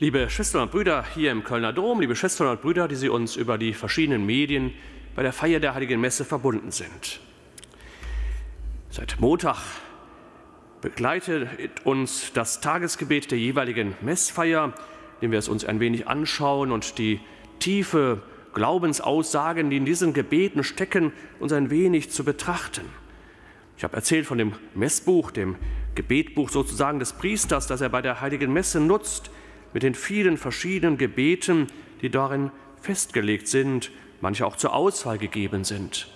Liebe Schwestern und Brüder hier im Kölner Dom, liebe Schwestern und Brüder, die Sie uns über die verschiedenen Medien bei der Feier der Heiligen Messe verbunden sind. Seit Montag begleitet uns das Tagesgebet der jeweiligen Messfeier, indem wir es uns ein wenig anschauen und die tiefe Glaubensaussagen, die in diesen Gebeten stecken, uns ein wenig zu betrachten. Ich habe erzählt von dem Messbuch, dem Gebetbuch sozusagen des Priesters, das er bei der Heiligen Messe nutzt, mit den vielen verschiedenen Gebeten, die darin festgelegt sind, manche auch zur Auswahl gegeben sind.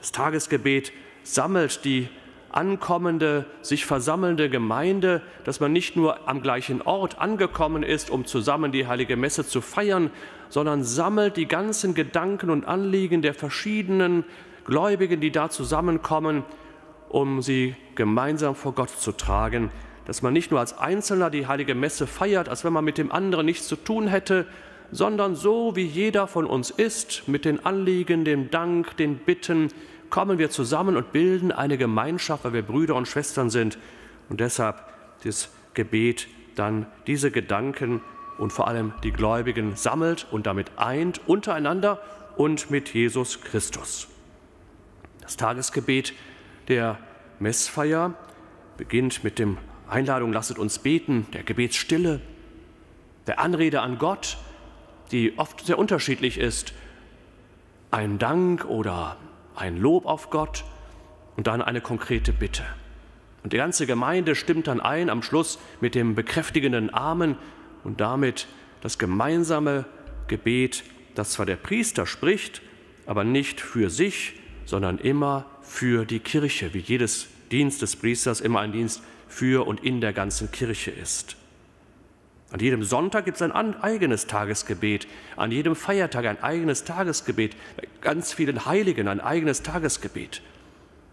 Das Tagesgebet sammelt die ankommende, sich versammelnde Gemeinde, dass man nicht nur am gleichen Ort angekommen ist, um zusammen die Heilige Messe zu feiern, sondern sammelt die ganzen Gedanken und Anliegen der verschiedenen Gläubigen, die da zusammenkommen, um sie gemeinsam vor Gott zu tragen. Dass man nicht nur als Einzelner die Heilige Messe feiert, als wenn man mit dem anderen nichts zu tun hätte, sondern so wie jeder von uns ist, mit den Anliegen, dem Dank, den Bitten, kommen wir zusammen und bilden eine Gemeinschaft, weil wir Brüder und Schwestern sind. Und deshalb das Gebet dann diese Gedanken und vor allem die Gläubigen sammelt und damit eint untereinander und mit Jesus Christus. Das Tagesgebet der Messfeier beginnt mit dem Einladung, lasset uns beten, der Gebetsstille, der Anrede an Gott, die oft sehr unterschiedlich ist, ein Dank oder ein Lob auf Gott und dann eine konkrete Bitte. Und die ganze Gemeinde stimmt dann ein, am Schluss mit dem bekräftigenden Amen und damit das gemeinsame Gebet, das zwar der Priester spricht, aber nicht für sich, sondern immer für die Kirche, wie jedes Dienst des Priesters immer ein Dienst für und in der ganzen Kirche ist. An jedem Sonntag gibt es ein eigenes Tagesgebet, an jedem Feiertag ein eigenes Tagesgebet, bei ganz vielen Heiligen ein eigenes Tagesgebet.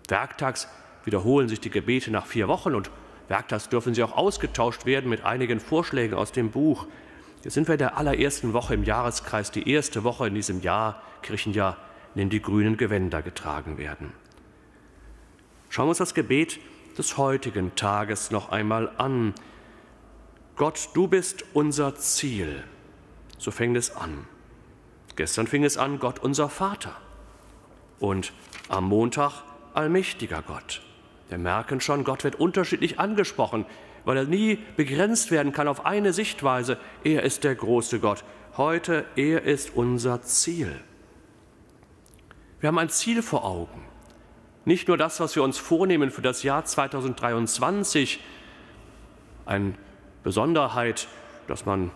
Werktags wiederholen sich die Gebete nach 4 Wochen und werktags dürfen sie auch ausgetauscht werden mit einigen Vorschlägen aus dem Buch. Jetzt sind wir in der allerersten Woche im Jahreskreis, die erste Woche in diesem Jahr, Kirchenjahr, in dem die grünen Gewänder getragen werden. Schauen wir uns das Gebet des heutigen Tages noch einmal an. Gott, du bist unser Ziel. So fängt es an. Gestern fing es an, Gott, unser Vater. Und am Montag, allmächtiger Gott. Wir merken schon, Gott wird unterschiedlich angesprochen, weil er nie begrenzt werden kann auf eine Sichtweise. Er ist der große Gott. Heute, er ist unser Ziel. Wir haben ein Ziel vor Augen. Nicht nur das, was wir uns vornehmen für das Jahr 2023, eine Besonderheit, dass man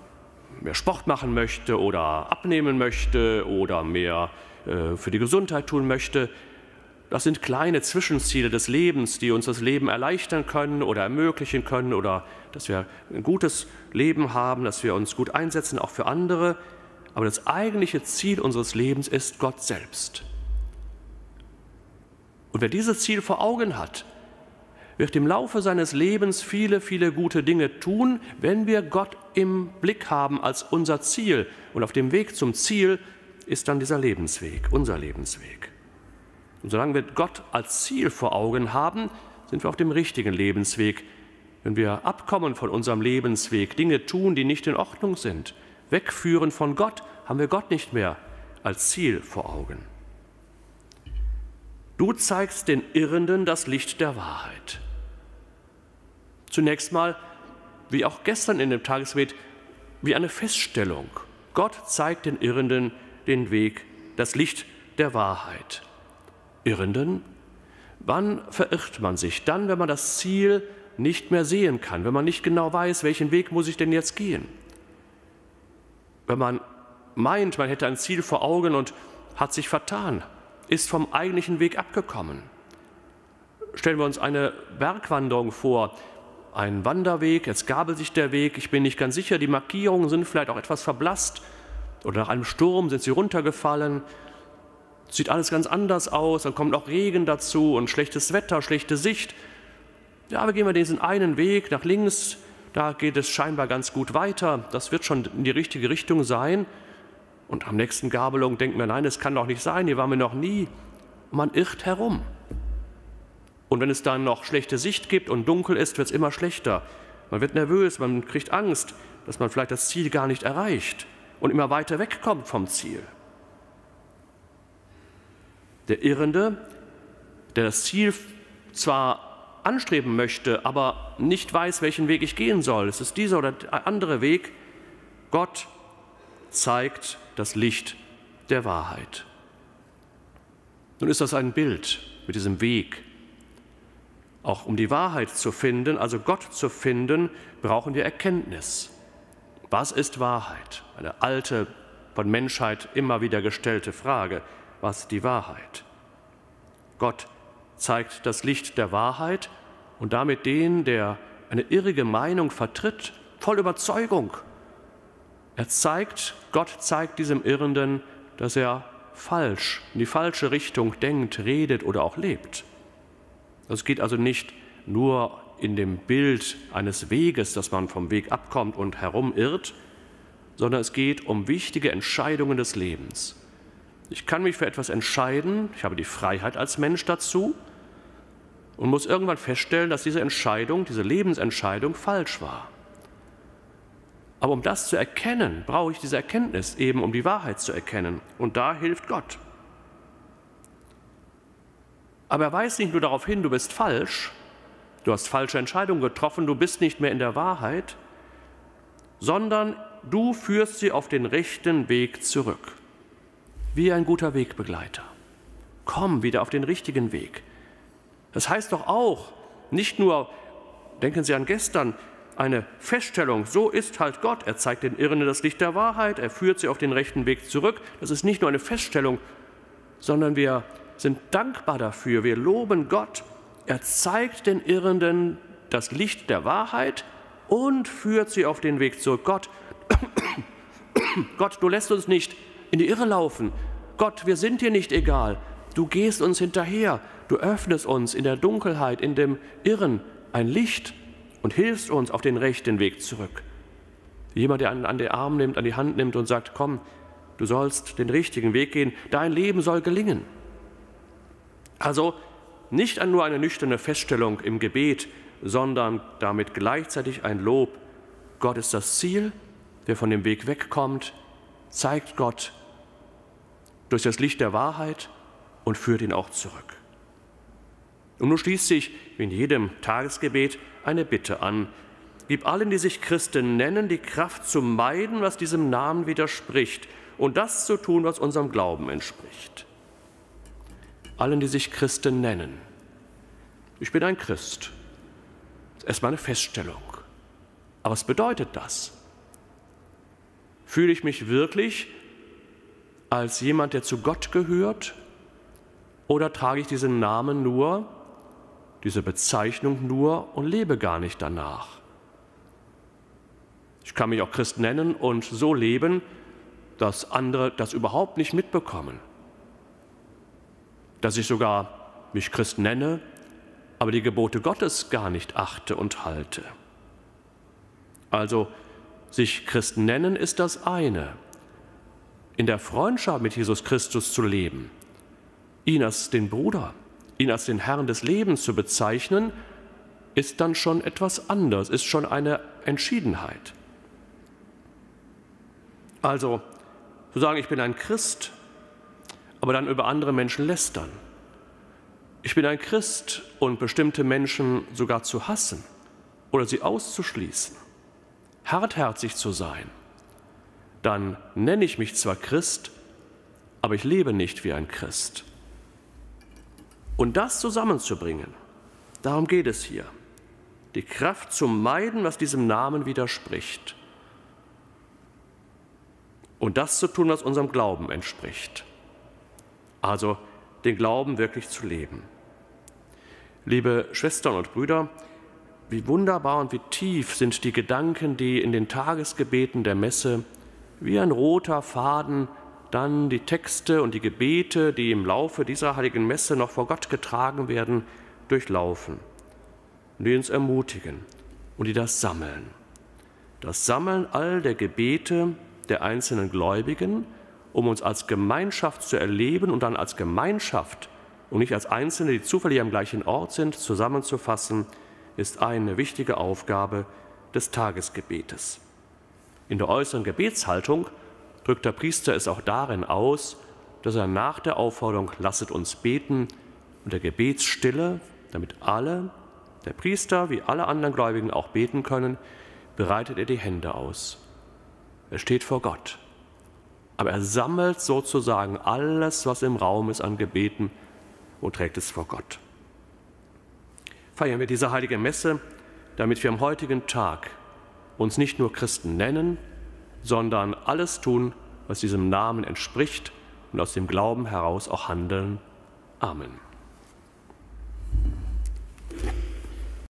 mehr Sport machen möchte oder abnehmen möchte oder mehr für die Gesundheit tun möchte. Das sind kleine Zwischenziele des Lebens, die uns das Leben erleichtern können oder ermöglichen können oder dass wir ein gutes Leben haben, dass wir uns gut einsetzen, auch für andere. Aber das eigentliche Ziel unseres Lebens ist Gott selbst. Und wer dieses Ziel vor Augen hat, wird im Laufe seines Lebens viele, viele gute Dinge tun, wenn wir Gott im Blick haben als unser Ziel. Und auf dem Weg zum Ziel ist dann dieser Lebensweg, unser Lebensweg. Und solange wir Gott als Ziel vor Augen haben, sind wir auf dem richtigen Lebensweg. Wenn wir abkommen von unserem Lebensweg, Dinge tun, die nicht in Ordnung sind, wegführen von Gott, haben wir Gott nicht mehr als Ziel vor Augen. Du zeigst den Irrenden das Licht der Wahrheit. Zunächst mal, wie auch gestern in dem Tagesgebet, wie eine Feststellung. Gott zeigt den Irrenden den Weg, das Licht der Wahrheit. Irrenden? Wann verirrt man sich? Dann, wenn man das Ziel nicht mehr sehen kann, wenn man nicht genau weiß, welchen Weg muss ich denn jetzt gehen. Wenn man meint, man hätte ein Ziel vor Augen und hat sich vertan, ist vom eigentlichen Weg abgekommen. Stellen wir uns eine Bergwanderung vor, einen Wanderweg, jetzt gabelt sich der Weg, ich bin nicht ganz sicher, die Markierungen sind vielleicht auch etwas verblasst oder nach einem Sturm sind sie runtergefallen, sieht alles ganz anders aus, dann kommt auch Regen dazu und schlechtes Wetter, schlechte Sicht. Ja, aber gehen wir diesen einen Weg nach links, da geht es scheinbar ganz gut weiter, das wird schon in die richtige Richtung sein. Und am nächsten Gabelung denken wir, nein, das kann doch nicht sein, hier waren wir noch nie. Man irrt herum. Und wenn es dann noch schlechte Sicht gibt und dunkel ist, wird es immer schlechter. Man wird nervös, man kriegt Angst. dass man vielleicht das Ziel gar nicht erreicht und immer weiter wegkommt vom Ziel. Der Irrende, der das Ziel zwar anstreben möchte, aber nicht weiß, welchen Weg ich gehen soll. Es ist dieser oder der andere Weg. Gott zeigt das Licht der Wahrheit. Nun ist das ein Bild mit diesem Weg. Auch um die Wahrheit zu finden, also Gott zu finden, brauchen wir Erkenntnis. Was ist Wahrheit? Eine alte, von Menschheit immer wieder gestellte Frage. Was ist die Wahrheit? Gott zeigt das Licht der Wahrheit und damit den, der eine irrige Meinung vertritt, voll Überzeugung. Gott zeigt diesem Irrenden, dass er falsch, in die falsche Richtung denkt, redet oder auch lebt. Es geht also nicht nur in dem Bild eines Weges, dass man vom Weg abkommt und herumirrt, sondern es geht um wichtige Entscheidungen des Lebens. Ich kann mich für etwas entscheiden, ich habe die Freiheit als Mensch dazu und muss irgendwann feststellen, dass diese Entscheidung, diese Lebensentscheidung falsch war. Aber um das zu erkennen, brauche ich diese Erkenntnis, eben um die Wahrheit zu erkennen. Und da hilft Gott. Aber er weist nicht nur darauf hin, du bist falsch, du hast falsche Entscheidungen getroffen, du bist nicht mehr in der Wahrheit, sondern du führst sie auf den rechten Weg zurück. Wie ein guter Wegbegleiter. Komm wieder auf den richtigen Weg. Das heißt doch auch, nicht nur, denken Sie an gestern, eine Feststellung, so ist halt Gott, er zeigt den Irrenden das Licht der Wahrheit, er führt sie auf den rechten Weg zurück. Das ist nicht nur eine Feststellung, sondern wir sind dankbar dafür, wir loben Gott. Er zeigt den Irrenden das Licht der Wahrheit und führt sie auf den Weg zurück. Gott, du lässt uns nicht in die Irre laufen. Gott, wir sind dir nicht egal. Du gehst uns hinterher, du öffnest uns in der Dunkelheit, in dem Irren ein Licht und hilfst uns auf den rechten Weg zurück. Jemand, der einen an den Arm nimmt, an die Hand nimmt und sagt, komm, du sollst den richtigen Weg gehen, dein Leben soll gelingen. Also nicht nur eine nüchterne Feststellung im Gebet, sondern damit gleichzeitig ein Lob. Gott ist das Ziel, wer von dem Weg wegkommt, zeigt Gott durch das Licht der Wahrheit und führt ihn auch zurück. Und nun schließt sich, wie in jedem Tagesgebet, eine Bitte an. Gib allen, die sich Christen nennen, die Kraft zu meiden, was diesem Namen widerspricht, und das zu tun, was unserem Glauben entspricht. Allen, die sich Christen nennen. Ich bin ein Christ. Das ist erstmal eine Feststellung. Aber was bedeutet das? Fühle ich mich wirklich als jemand, der zu Gott gehört? Oder trage ich diesen Namen nur, diese Bezeichnung nur und lebe gar nicht danach? Ich kann mich auch Christ nennen und so leben, dass andere das überhaupt nicht mitbekommen. Dass ich sogar mich Christ nenne, aber die Gebote Gottes gar nicht achte und halte. Also, sich Christ nennen ist das eine. In der Freundschaft mit Jesus Christus zu leben, ihn als den Bruder, ihn als den Herrn des Lebens zu bezeichnen, ist dann schon etwas anderes, ist schon eine Entschiedenheit. Also, zu sagen, ich bin ein Christ, aber dann über andere Menschen lästern. Ich bin ein Christ und bestimmte Menschen sogar zu hassen oder sie auszuschließen, hartherzig zu sein. Dann nenne ich mich zwar Christ, aber ich lebe nicht wie ein Christ. Und das zusammenzubringen, darum geht es hier. Die Kraft zu meiden, was diesem Namen widerspricht. Und das zu tun, was unserem Glauben entspricht. Also den Glauben wirklich zu leben. Liebe Schwestern und Brüder, wie wunderbar und wie tief sind die Gedanken, die in den Tagesgebeten der Messe wie ein roter Faden dann die Texte und die Gebete, die im Laufe dieser heiligen Messe noch vor Gott getragen werden, durchlaufen. Und die uns ermutigen und die das sammeln. Das Sammeln all der Gebete der einzelnen Gläubigen, um uns als Gemeinschaft zu erleben und dann als Gemeinschaft und nicht als Einzelne, die zufällig am gleichen Ort sind, zusammenzufassen, ist eine wichtige Aufgabe des Tagesgebetes. In der äußeren Gebetshaltung drückt der Priester es auch darin aus, dass er nach der Aufforderung »Lasset uns beten« und der Gebetsstille, damit alle, der Priester wie alle anderen Gläubigen auch beten können, breitet er die Hände aus. Er steht vor Gott, aber er sammelt sozusagen alles, was im Raum ist an Gebeten und trägt es vor Gott. Feiern wir diese heilige Messe, damit wir am heutigen Tag uns nicht nur Christen nennen, sondern alles tun, was diesem Namen entspricht und aus dem Glauben heraus auch handeln. Amen.